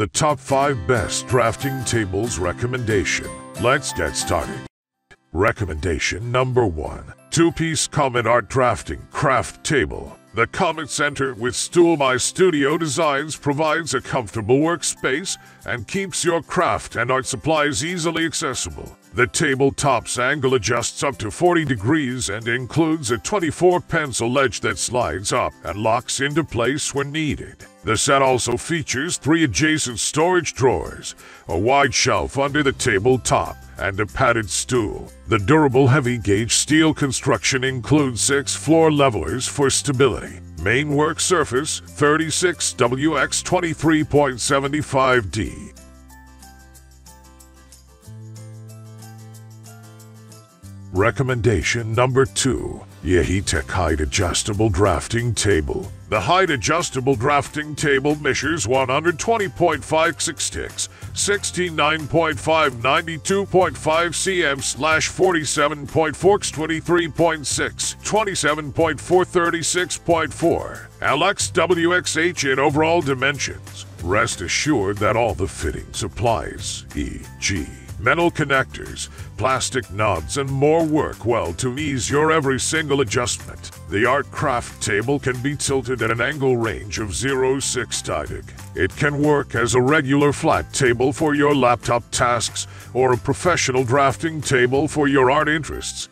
The top 5 best drafting tables recommendation. Let's get started. Recommendation number 1. 2-piece Comet art drafting craft table. The Comet Center with Stool by Studio Designs provides a comfortable workspace and keeps your craft and art supplies easily accessible. The tabletop's angle adjusts up to 40 degrees and includes a 24 pencil edge that slides up and locks into place when needed. The set also features 3 adjacent storage drawers, a wide shelf under the tabletop, and a padded stool. The durable heavy-gauge steel construction includes 6 floor levelers for stability. Main work surface, 36 WX 23.75D. Recommendation number 2. Yaheetech Height Adjustable Drafting Table. The height adjustable drafting table measures 120.566, 69.5, 92.5 cm/47.4 23.6, 27.4, 36.4 LXWXH in overall dimensions. Rest assured that all the fitting supplies, e.g. metal connectors, plastic knobs, and more work well to ease your every single adjustment. The art craft table can be tilted at an angle range of 0.6°. It can work as a regular flat table for your laptop tasks or a professional drafting table for your art interests.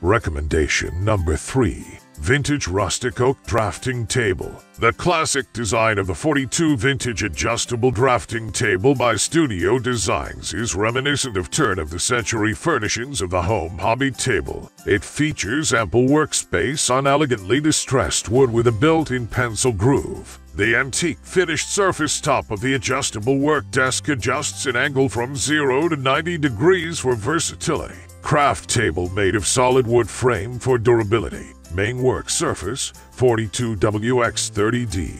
Recommendation number 3. Vintage Rustic Oak Drafting Table. The classic design of the 42 vintage adjustable drafting table by Studio Designs is reminiscent of turn-of-the-century furnishings of the home hobby table. It features ample workspace on elegantly distressed wood with a built-in pencil groove. The antique finished surface top of the adjustable work desk adjusts in angle from 0 to 90 degrees for versatility. Craft table made of solid wood frame for durability. Main work surface, 42 WX 30D.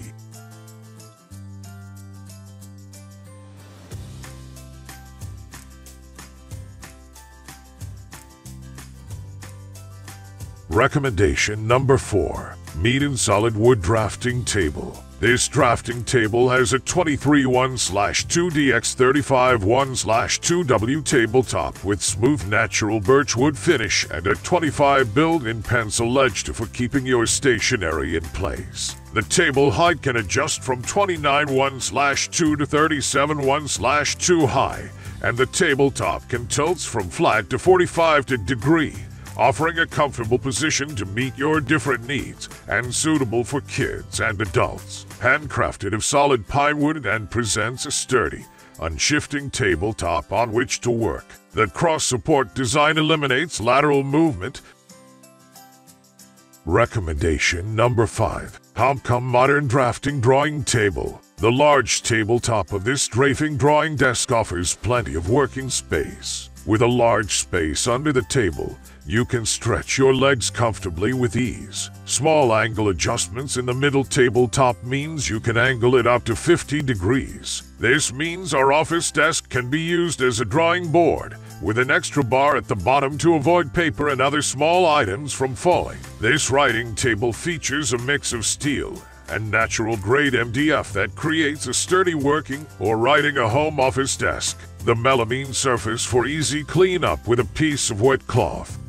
Recommendation number 4. Meat & Solid Wood Drafting Table. This drafting table has a 23:1/2DX 35:1/2W tabletop with smooth natural birch wood finish and a 25 built-in pencil edge for keeping your stationery in place. The table height can adjust from 29:1/2 to 37:1/2 high, and the tabletop can tilt from flat to 45 degrees. Offering a comfortable position to meet your different needs and suitable for kids and adults. Handcrafted of solid pine wood and presents a sturdy, unshifting tabletop on which to work. The cross-support design eliminates lateral movement. Recommendation number 5. HOMCOM Modern Drafting Drawing Table. The large tabletop of this drafting drawing desk offers plenty of working space. With a large space under the table, you can stretch your legs comfortably with ease. Small angle adjustments in the middle tabletop means you can angle it up to 50 degrees. This means our office desk can be used as a drawing board, with an extra bar at the bottom to avoid paper and other small items from falling. This writing table features a mix of steel and natural grade MDF that creates a sturdy working or writing a home office desk. The melamine surface for easy cleanup with a piece of wet cloth.